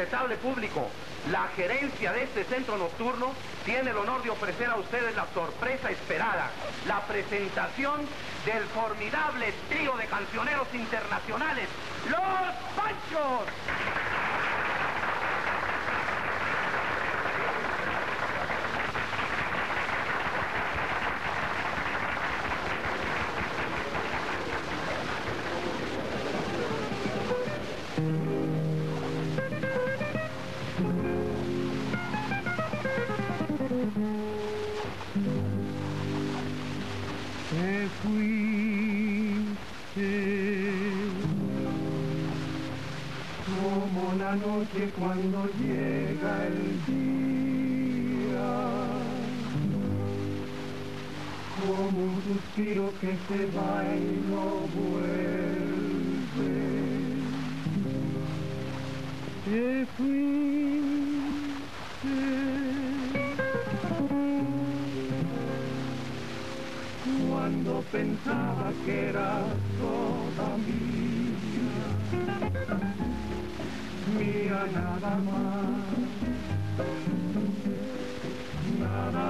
respetable público, la gerencia de este centro nocturno tiene el honor de ofrecer a ustedes la sorpresa esperada, la presentación del formidable trío de cancioneros internacionales, ¡Los Panchos! Te fuiste como la noche cuando llega el día, como un suspiro que se va y no vuelve. Te fuiste cuando pensaba que era toda mía. Mira nada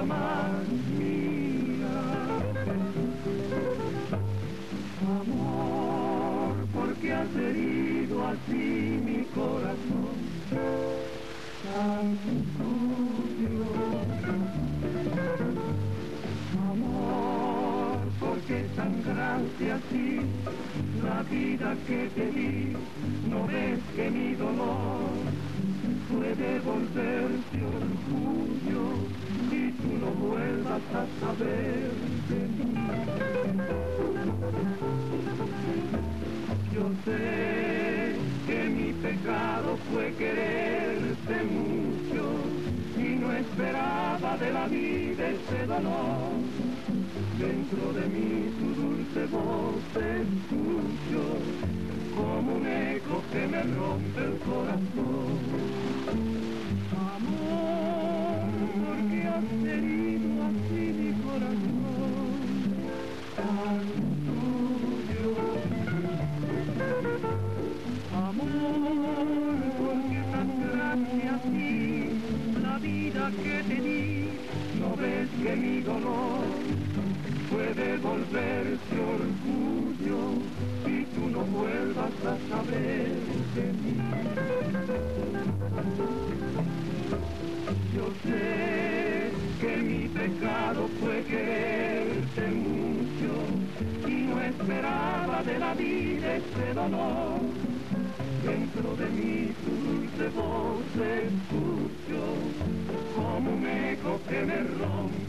más mía. Amor, ¿por qué has herido así mi corazón? Tan sucio, amor, porque sangraste así la vida que te di. No ves que mi dolor puede volverse orgullo y tú no vuelvas a saber de mí. Yo sé que mi pecado fue quererte mucho y no esperaba de la vida ese dolor. Dentro de mí tu dulce voz te escucho como un eco que me rompe el corazón. Amor, ¿por qué has herido así mi corazón? Tan tuyo. Amor, porque sangraste así la vida que te di. No ves que mi dolor puede volverse orgullo y tú no vuelvas a saber de mí. Yo sé que mi pecado fue quererte mucho y no esperaba de la vida este dolor. Dentro de mí tu dulce voz escucho como un eco que me rompe.